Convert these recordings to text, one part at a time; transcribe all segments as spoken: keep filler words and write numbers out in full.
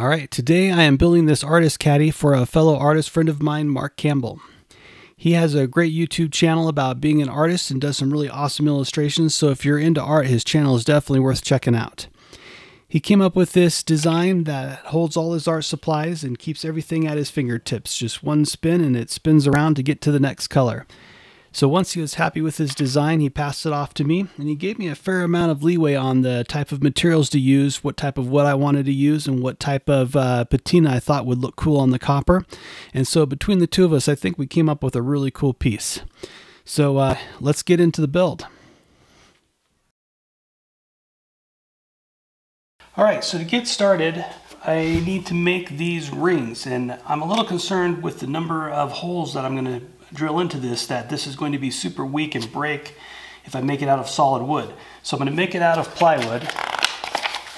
All right, today I am building this artist caddy for a fellow artist friend of mine, Mark Campbell. He has a great YouTube channel about being an artist and does some really awesome illustrations, so if you're into art, his channel is definitely worth checking out. He came up with this design that holds all his art supplies and keeps everything at his fingertips. Just one spin and it spins around to get to the next color. So once he was happy with his design, he passed it off to me, and he gave me a fair amount of leeway on the type of materials to use, what type of wood I wanted to use, and what type of uh, patina I thought would look cool on the copper. And so between the two of us, I think we came up with a really cool piece. So uh, let's get into the build. All right, so to get started, I need to make these rings, and I'm a little concerned with the number of holes that I'm going to drill into this, that this is going to be super weak and break if I make it out of solid wood. So I'm going to make it out of plywood,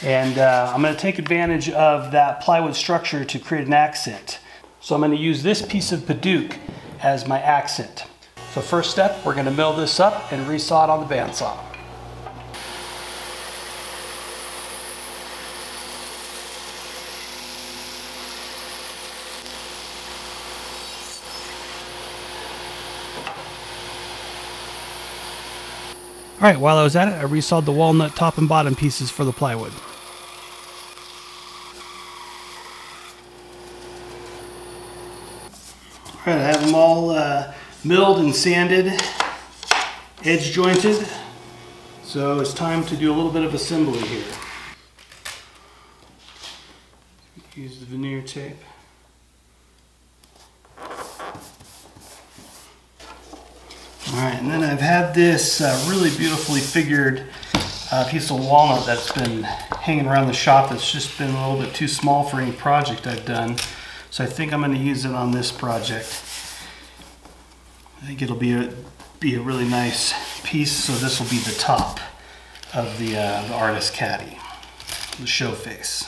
and uh, I'm going to take advantage of that plywood structure to create an accent. So I'm going to use this piece of padauk as my accent. So first step, we're going to mill this up and resaw it on the bandsaw. All right, while I was at it, I resawed the walnut top and bottom pieces for the plywood. All right, I have them all uh, milled and sanded, edge jointed. So it's time to do a little bit of assembly here. Use the veneer tape. All right, and then I've had this uh, really beautifully figured uh, piece of walnut that's been hanging around the shop. It's just been a little bit too small for any project I've done. So I think I'm going to use it on this project. I think it'll be a, be a really nice piece. So this will be the top of the, uh, the artist caddy, the show face.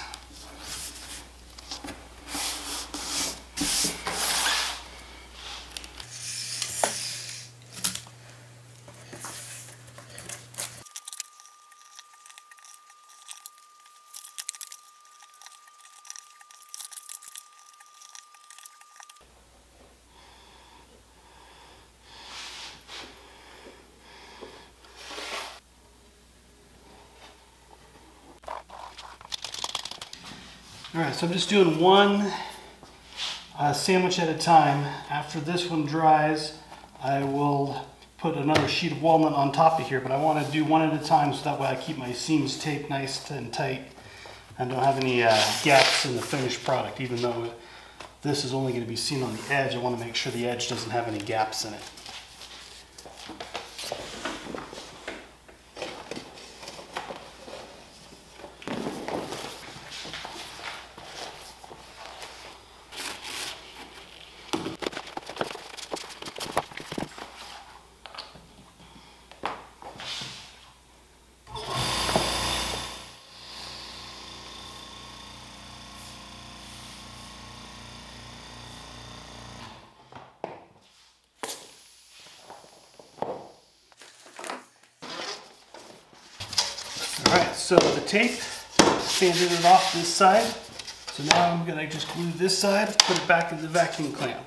All right, so I'm just doing one uh, sandwich at a time. After this one dries, I will put another sheet of walnut on top of here, but I want to do one at a time so that way I keep my seams taped nice and tight and don't have any uh, gaps in the finished product. Even though this is only going to be seen on the edge, I want to make sure the edge doesn't have any gaps in it. Alright, so the tape, sanded it off this side, so now I'm going to just glue this side, put it back in the vacuum clamp.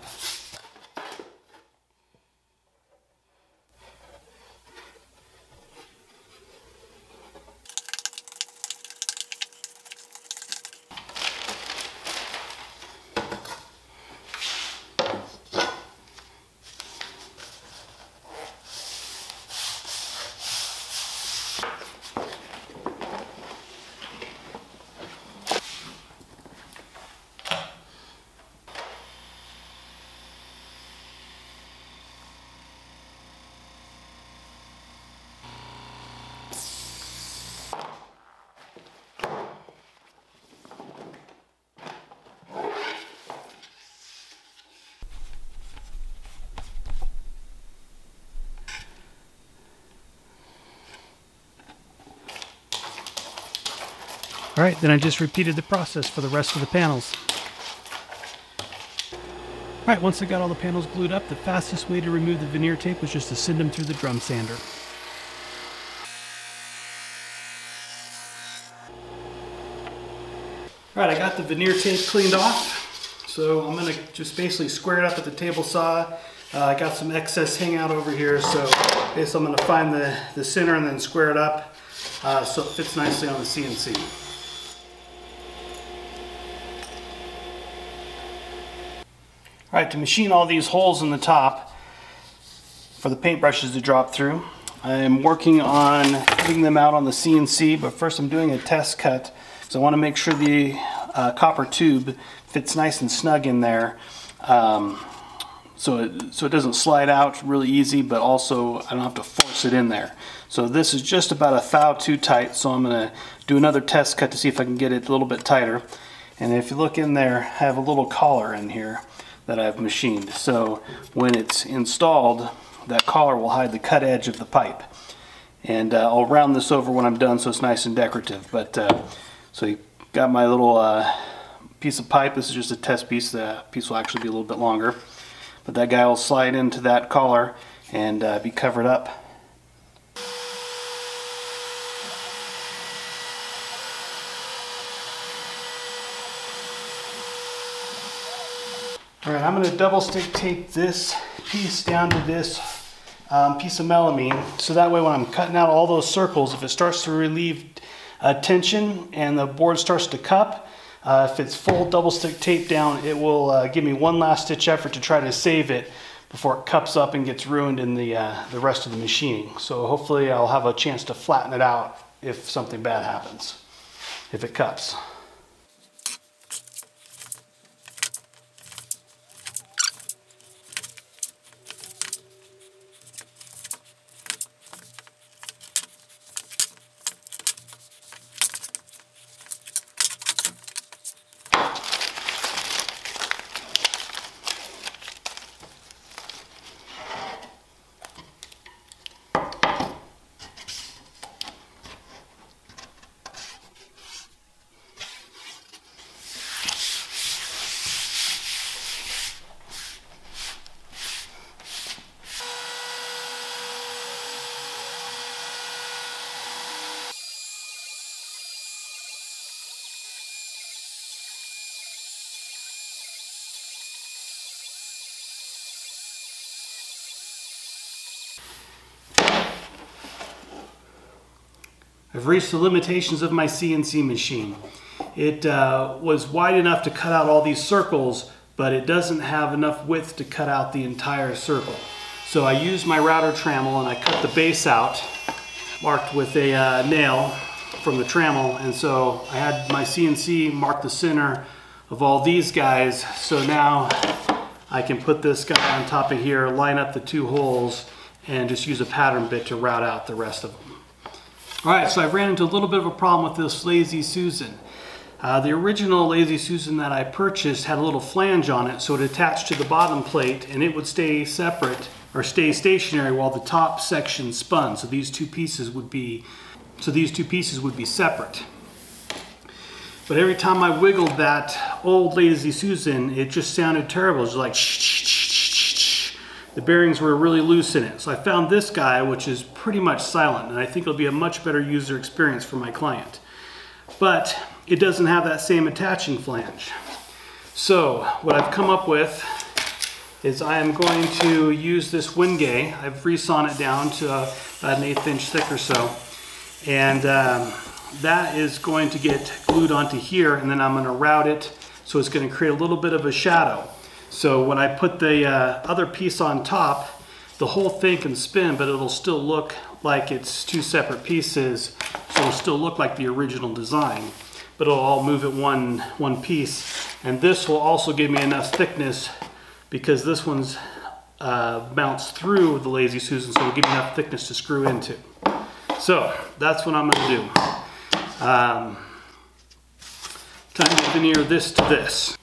All right, then I just repeated the process for the rest of the panels. All right, once I got all the panels glued up, the fastest way to remove the veneer tape was just to send them through the drum sander. Alright, I got the veneer tape cleaned off, so I'm going to just basically square it up at the table saw. Uh, I got some excess hangout over here, so basically I'm going to find the, the center and then square it up uh, so it fits nicely on the C N C. Alright, to machine all these holes in the top for the paintbrushes to drop through, I am working on putting them out on the C N C, but first I'm doing a test cut. So I want to make sure the uh, copper tube fits nice and snug in there, um, so, it, so it doesn't slide out really easy, but also I don't have to force it in there. So this is just about a thou too tight, so I'm going to do another test cut to see if I can get it a little bit tighter. And if you look in there, I have a little collar in here that I've machined. So when it's installed, that collar will hide the cut edge of the pipe. And uh, I'll round this over when I'm done so it's nice and decorative. But uh, so you got my little uh, piece of pipe. This is just a test piece. The piece will actually be a little bit longer. But that guy will slide into that collar and uh, be covered up. Alright, I'm going to double stick tape this piece down to this um, piece of melamine, so that way when I'm cutting out all those circles, if it starts to relieve uh, tension and the board starts to cup, uh, if it's full double stick tape down, it will uh, give me one last stitch effort to try to save it before it cups up and gets ruined in the, uh, the rest of the machining. So hopefully I'll have a chance to flatten it out if something bad happens, if it cups. I've reached the limitations of my C N C machine. It uh, was wide enough to cut out all these circles, but it doesn't have enough width to cut out the entire circle. So I used my router trammel and I cut the base out, marked with a uh, nail from the trammel, and so I had my C N C mark the center of all these guys. So now I can put this guy on top of here, line up the two holes, and just use a pattern bit to route out the rest of them. Alright, so I ran into a little bit of a problem with this Lazy Susan. Uh, the original Lazy Susan that I purchased had a little flange on it, so it attached to the bottom plate and it would stay separate or stay stationary while the top section spun. So these two pieces would be, so these two pieces would be separate. But every time I wiggled that old Lazy Susan, it just sounded terrible. It was like shh, shh, shh, shh, shh. The bearings were really loose in it. So I found this guy, which is pretty much silent, and I think it'll be a much better user experience for my client. But it doesn't have that same attaching flange. So what I've come up with is I am going to use this Wingay. I've resawn it down to about an eighth inch thick or so, and um, that is going to get glued onto here, and then I'm going to route it so it's going to create a little bit of a shadow. So when I put the uh, other piece on top, the whole thing can spin, but it'll still look like it's two separate pieces, so it'll still look like the original design, but it'll all move at one, one piece. And this will also give me enough thickness, because this one's uh, mounts through the Lazy Susan, so it'll give me enough thickness to screw into. So that's what I'm going to do. Um, time to veneer this to this.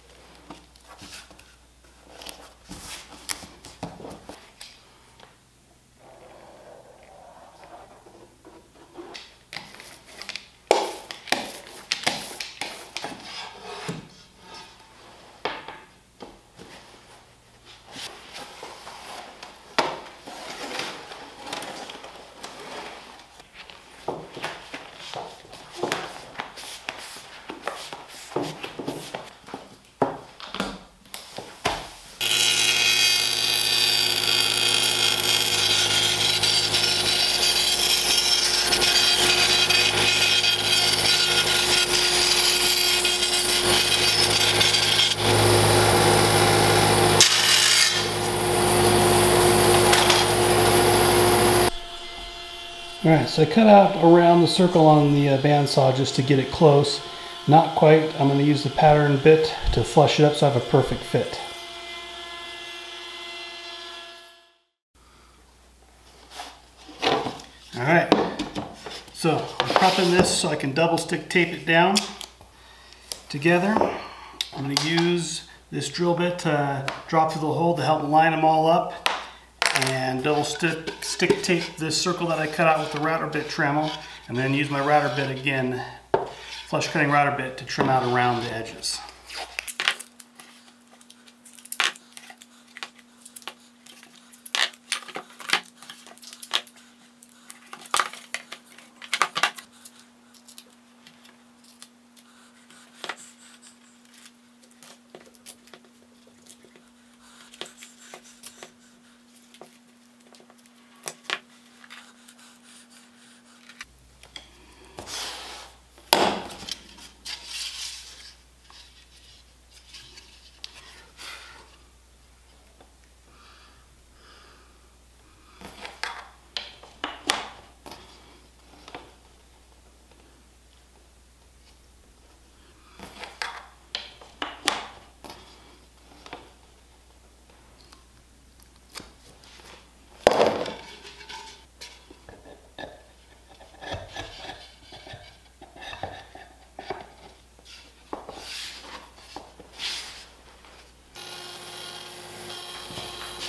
Thank you. Alright, so I cut out around the circle on the uh, bandsaw just to get it close. Not quite. I'm going to use the pattern bit to flush it up so I have a perfect fit. Alright, so I'm prepping this so I can double stick tape it down together. I'm going to use this drill bit to drop through the hole to help line them all up, and double stick, stick tape this circle that I cut out with the router bit trowel, and then use my router bit again, flush cutting router bit, to trim out around the edges.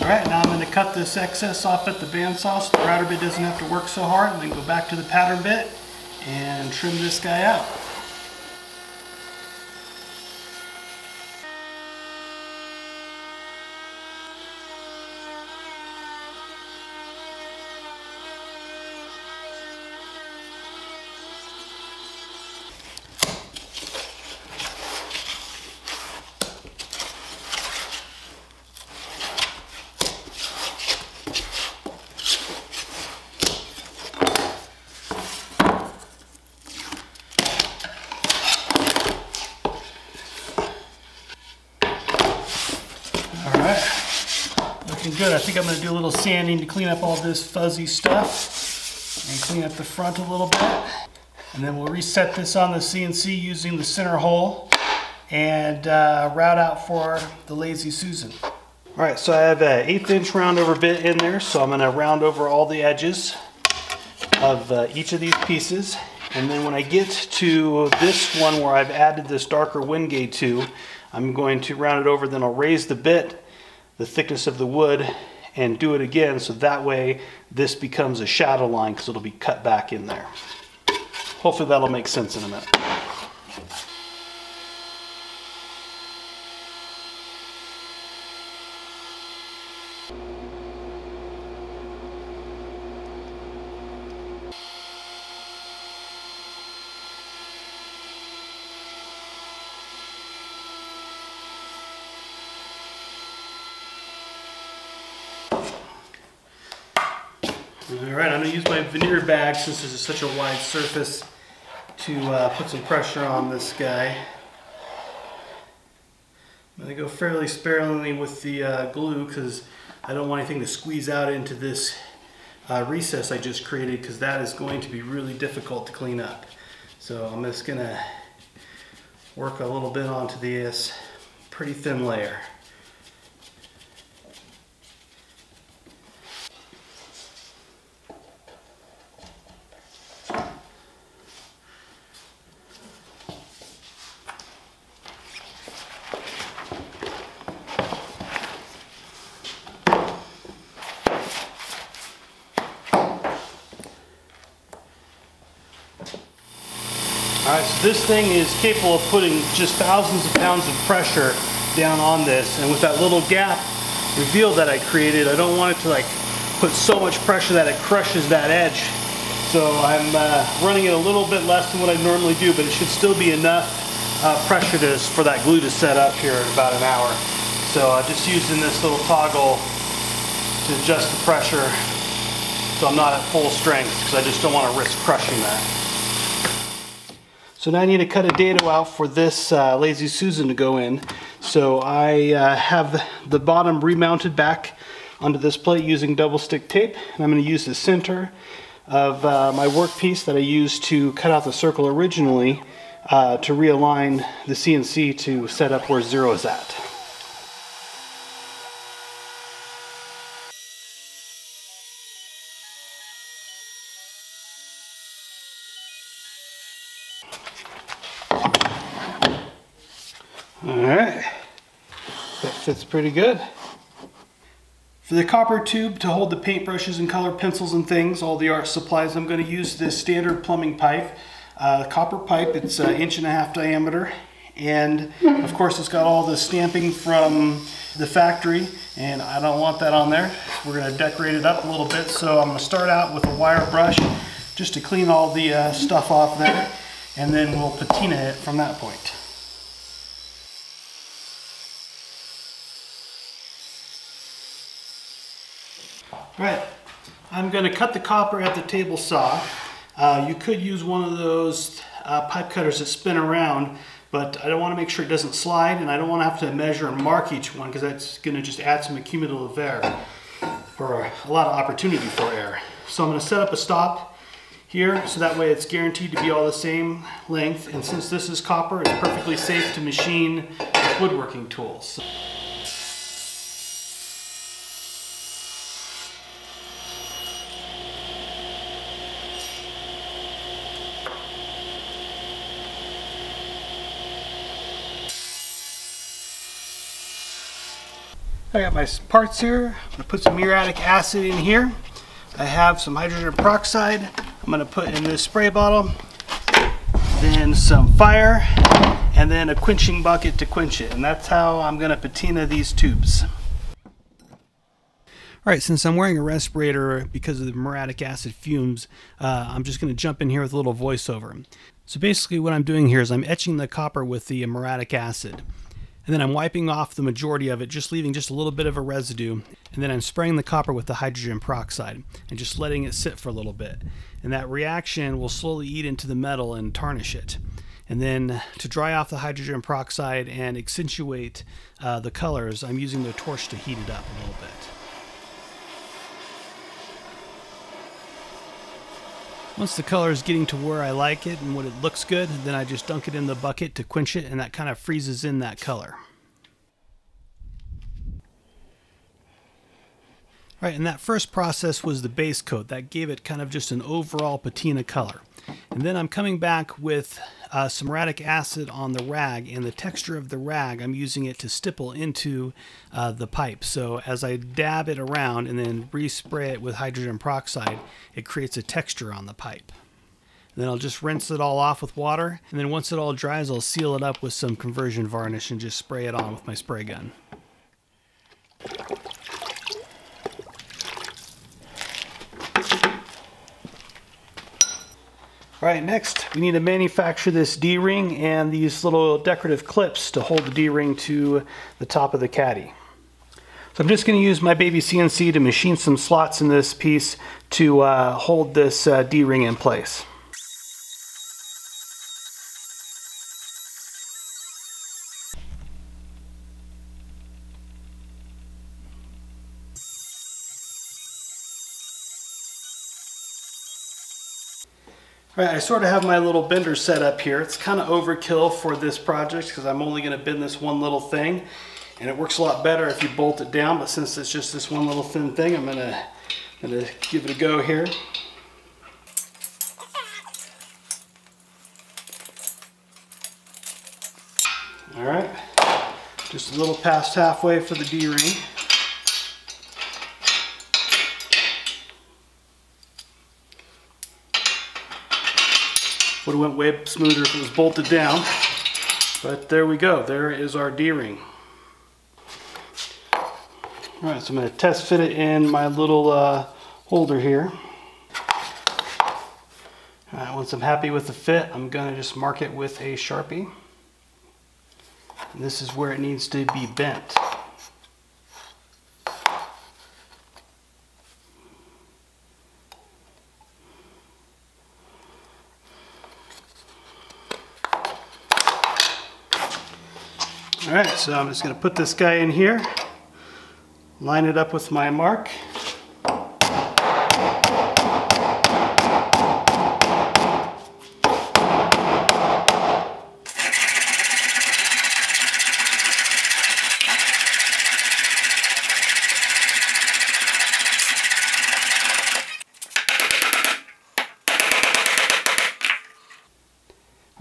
Alright, now I'm going to cut this excess off at the bandsaw so the router bit doesn't have to work so hard, and then go back to the pattern bit and trim this guy out. Good. I think I'm going to do a little sanding to clean up all this fuzzy stuff and clean up the front a little bit. And then we'll reset this on the C N C using the center hole and uh, route out for the Lazy Susan. Alright, so I have an eighth inch round over bit in there, so I'm going to round over all the edges of uh, each of these pieces. And then when I get to this one where I've added this darker wind gauge to, I'm going to round it over, then I'll raise the bit, the thickness of the wood, and do it again, so that way this becomes a shadow line because it'll be cut back in there. Hopefully that'll make sense in a minute. Alright, I'm going to use my veneer bag, since this is such a wide surface, to uh, put some pressure on this guy. I'm going to go fairly sparingly with the uh, glue because I don't want anything to squeeze out into this uh, recess I just created, because that is going to be really difficult to clean up. So I'm just going to work a little bit onto this pretty thin layer. Alright, so this thing is capable of putting just thousands of pounds of pressure down on this, and with that little gap reveal that I created, I don't want it to like put so much pressure that it crushes that edge. So I'm uh, running it a little bit less than what I normally do, but it should still be enough uh, pressure to, for that glue to set up here in about an hour. So I'm uh, just using this little toggle to adjust the pressure so I'm not at full strength, because I just don't want to risk crushing that. So now I need to cut a dado out for this uh, Lazy Susan to go in. So I uh, have the bottom remounted back onto this plate using double stick tape, and I'm going to use the center of uh, my workpiece that I used to cut out the circle originally uh, to realign the C N C to set up where zero is at. Alright, that fits pretty good. For the copper tube to hold the paintbrushes and color pencils and things, all the art supplies, I'm going to use this standard plumbing pipe. Uh, copper pipe, it's an inch and a half diameter, and of course it's got all the stamping from the factory, and I don't want that on there. We're going to decorate it up a little bit, so I'm going to start out with a wire brush just to clean all the uh, stuff off there, and then we'll patina it from that point. Right, I'm going to cut the copper at the table saw. Uh, you could use one of those uh, pipe cutters that spin around, but I don't want to make sure it doesn't slide, and I don't want to have to measure and mark each one because that's going to just add some cumulative error, or a lot of opportunity for error. So I'm going to set up a stop here so that way it's guaranteed to be all the same length, and since this is copper, it's perfectly safe to machine with woodworking tools. I got my parts here. I'm gonna put some muriatic acid in here. I have some hydrogen peroxide I'm gonna put in this spray bottle, then some fire, and then a quenching bucket to quench it. And that's how I'm gonna patina these tubes. All right, since I'm wearing a respirator because of the muriatic acid fumes, uh, I'm just gonna jump in here with a little voiceover. So basically what I'm doing here is I'm etching the copper with the muriatic acid. And then I'm wiping off the majority of it, just leaving just a little bit of a residue. And then I'm spraying the copper with the hydrogen peroxide and just letting it sit for a little bit. And that reaction will slowly eat into the metal and tarnish it. And then to dry off the hydrogen peroxide and accentuate uh, the colors, I'm using the torch to heat it up a little bit. Once the color is getting to where I like it and what it looks good, then I just dunk it in the bucket to quench it, and that kind of freezes in that color. All right, and that first process was the base coat. That gave it kind of just an overall patina color. And then I'm coming back with uh, some muriatic acid on the rag, and the texture of the rag, I'm using it to stipple into uh, the pipe. So as I dab it around and then respray it with hydrogen peroxide, it creates a texture on the pipe. And then I'll just rinse it all off with water, and then once it all dries, I'll seal it up with some conversion varnish and just spray it on with my spray gun. All right, next we need to manufacture this D-ring and these little decorative clips to hold the D-ring to the top of the caddy. So I'm just going to use my baby C N C to machine some slots in this piece to uh, hold this uh, D-ring in place. All right, I sort of have my little bender set up here. It's kind of overkill for this project because I'm only going to bend this one little thing, and it works a lot better if you bolt it down, but since it's just this one little thin thing, I'm going to, I'm going to give it a go here. All right, just a little past halfway for the D-ring. Would have went way smoother if it was bolted down, but there we go. There is our D-ring. All right, so I'm going to test fit it in my little uh, holder here. All right, once I'm happy with the fit, I'm going to just mark it with a Sharpie. And this is where it needs to be bent. All right, so I'm just going to put this guy in here, line it up with my mark.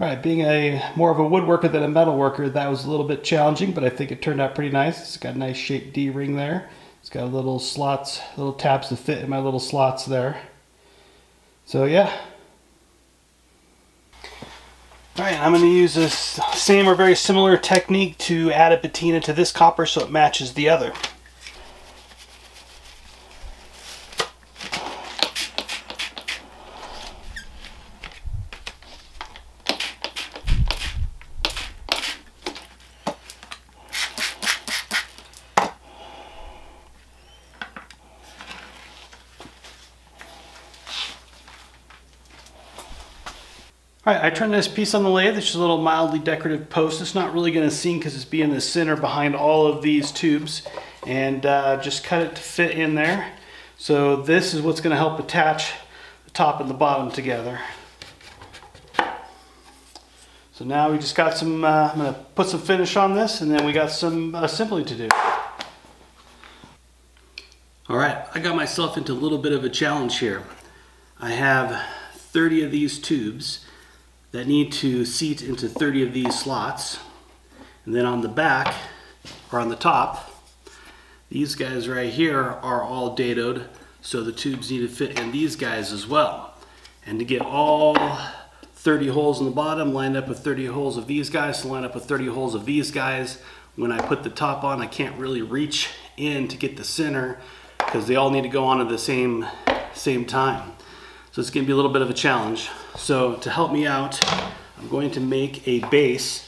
All right, being a more of a woodworker than a metalworker, that was a little bit challenging, but I think it turned out pretty nice. It's got a nice shaped D-ring there. It's got little slots, little tabs to fit in my little slots there. So yeah. All right, I'm going to use this same or very similar technique to add a patina to this copper so it matches the other. All right, I turned this piece on the lathe. It's just a little mildly decorative post. It's not really going to seam because it's being the center behind all of these tubes, and uh, just cut it to fit in there. So this is what's going to help attach the top and the bottom together. So now we just got some, uh, I'm going to put some finish on this, and then we got some assembly to do. All right, I got myself into a little bit of a challenge here. I have thirty of these tubes that need to seat into thirty of these slots. And then on the back, or on the top, these guys right here are all dadoed, so the tubes need to fit in these guys as well. And to get all thirty holes in the bottom lined up with thirty holes of these guys to line up with thirty holes of these guys, when I put the top on, I can't really reach in to get the center because they all need to go on at the same, same time. So it's going to be a little bit of a challenge. So to help me out, I'm going to make a base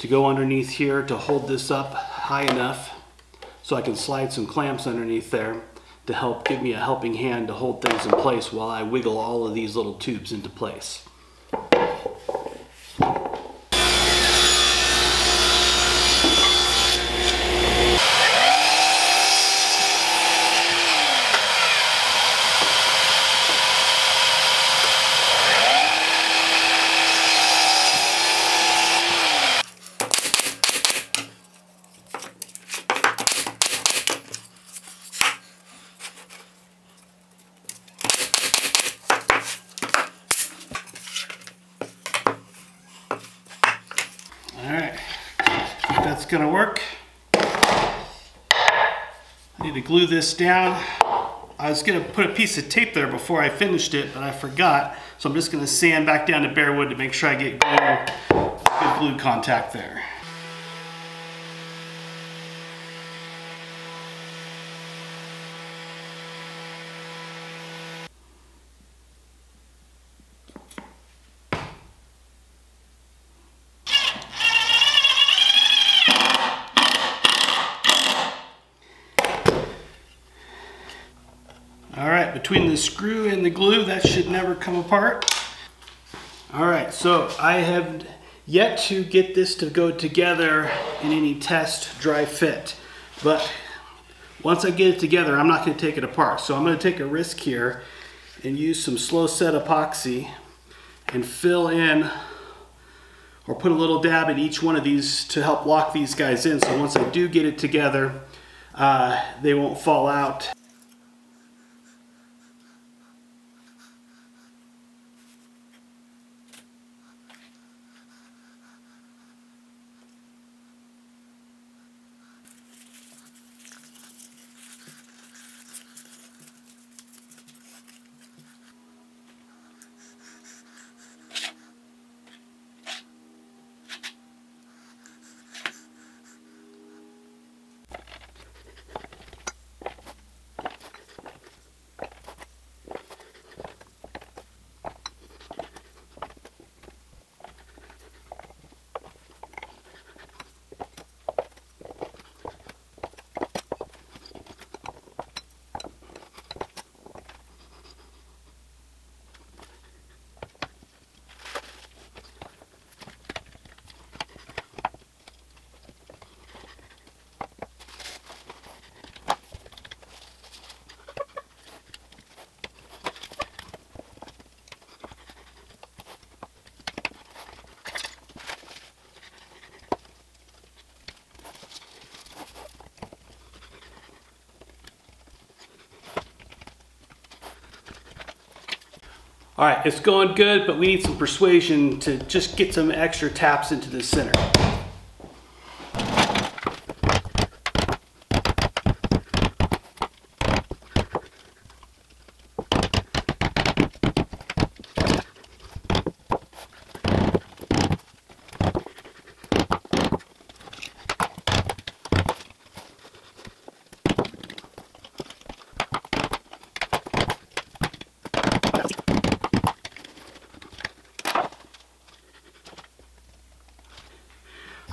to go underneath here to hold this up high enough so I can slide some clamps underneath there to help give me a helping hand to hold things in place while I wiggle all of these little tubes into place. Gonna work. I need to glue this down. I was gonna put a piece of tape there before I finished it, but I forgot, so I'm just gonna sand back down to bare wood to make sure I get glue, good glue contact there. Between the screw and the glue, that should never come apart. All right, so I have yet to get this to go together in any test dry fit, but once I get it together, I'm not going to take it apart. So I'm going to take a risk here and use some slow set epoxy and fill in or put a little dab in each one of these to help lock these guys in. So once I do get it together, uh, they won't fall out. All right, it's going good, but we need some persuasion to just get some extra taps into the center.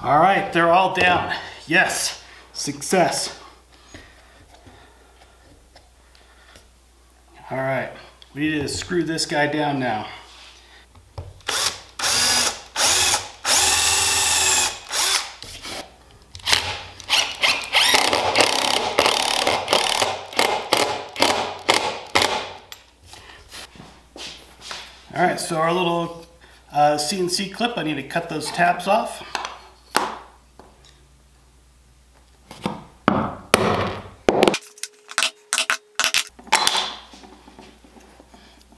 All right, they're all down. Yes, success. All right, we need to screw this guy down now. All right, so our little uh, C N C clip, I need to cut those tabs off.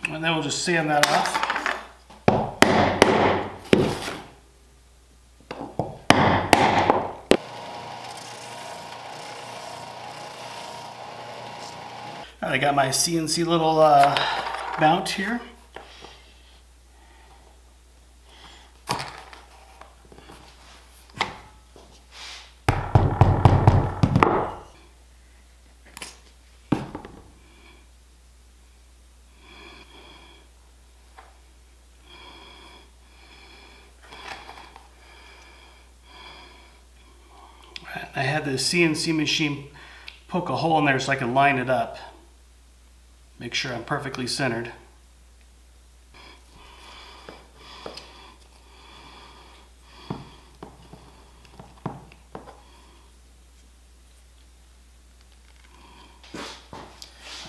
And then we'll just sand that off. All right, I got my C N C little uh, mount here. I had the C N C machine poke a hole in there so I could line it up. Make sure I'm perfectly centered.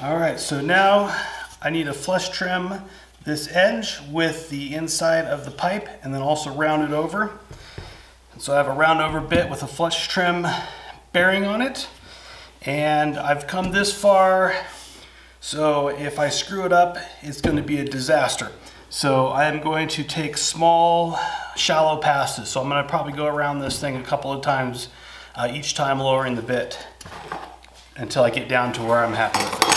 All right, so now I need to flush trim this edge with the inside of the pipe and then also round it over. So I have a round over bit with a flush trim bearing on it, and I've come this far, so if I screw it up, it's going to be a disaster. So I am going to take small, shallow passes. So I'm going to probably go around this thing a couple of times, uh, each time lowering the bit until I get down to where I'm happy with it.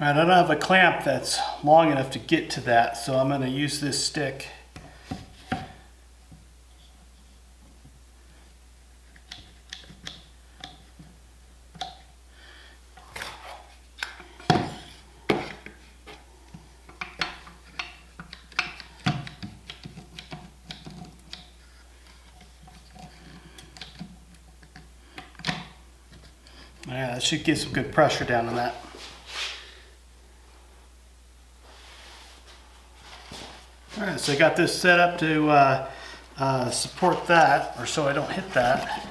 All right, I don't have a clamp that's long enough to get to that, so I'm going to use this stick. Yeah, that should get some good pressure down on that. All right, so I got this set up to uh, uh, support that, or so I don't hit that.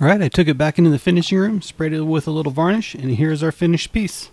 All right, I took it back into the finishing room, sprayed it with a little varnish, and here's our finished piece.